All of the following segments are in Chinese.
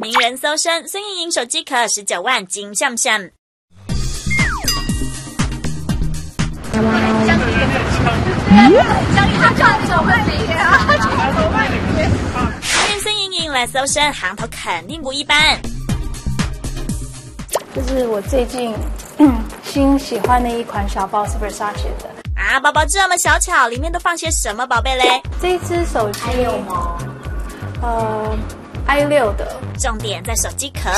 名人搜身，孙盈盈手机壳19万金闪闪。今天孙盈盈来搜身，行头肯定不一般。这是我最近新喜欢的一款小包，是 Versace 的。啊，包包这么小巧，里面都放些什么宝贝嘞？这只手机还有吗？i6 的，重点在手机壳。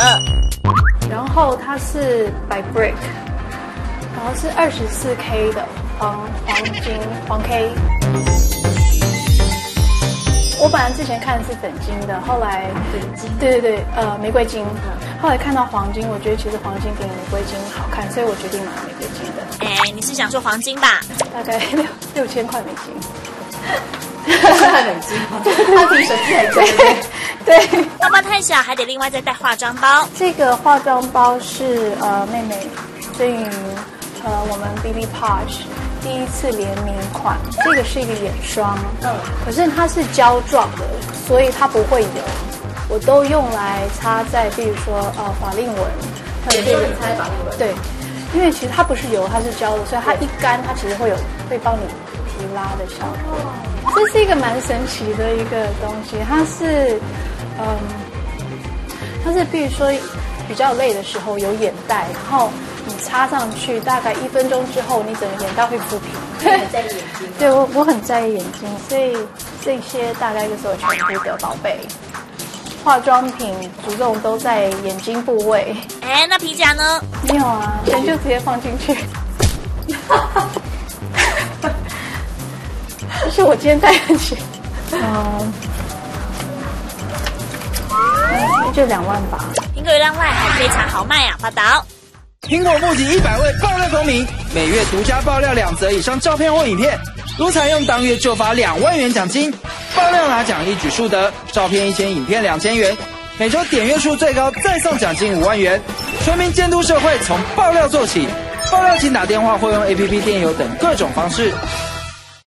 然后它是 by brick， 然后是24K 的黄K。我本来之前看的是粉金的，后来玫瑰金。后来看到黄金，我觉得其实黄金比玫瑰金好看，所以我决定买玫瑰金的。哎，你是想说黄金吧？大概6000块美金。6000块美金，它比手机还贵。对，包包太小，还得另外再带化妆包。这个化妆包是妹妹对于我们 BB Podge 第一次联名款。这个是一个眼霜，可是它是胶状的，所以它不会油。我都用来擦在，比如说法令纹，也是用擦法令纹。对，因为其实它不是油，它是胶的，所以它一干，它其实会帮你提拉的效果。这是一个蛮神奇的一个东西，它是比如说比较累的时候有眼袋，然后你插上去大概1分钟之后，你整个眼袋会浮平。很在意眼睛。对，我很在意眼睛，所以这些大概就是我全部的宝贝。化妆品主动都在眼睛部位。哎，那皮夹呢？没有啊，全就直接放进去。这是我今天带的鞋。就2万吧。苹果2万还非常豪迈啊，报道。苹果募集100位爆料公民，每月独家爆料2则以上照片或影片，如采用当月就罚2万元奖金，爆料拿奖一举数得，照片1000，影片2000元，每周点阅数最高再送奖金5万元。全民监督社会，从爆料做起。爆料请打电话或用APP、电邮等各种方式。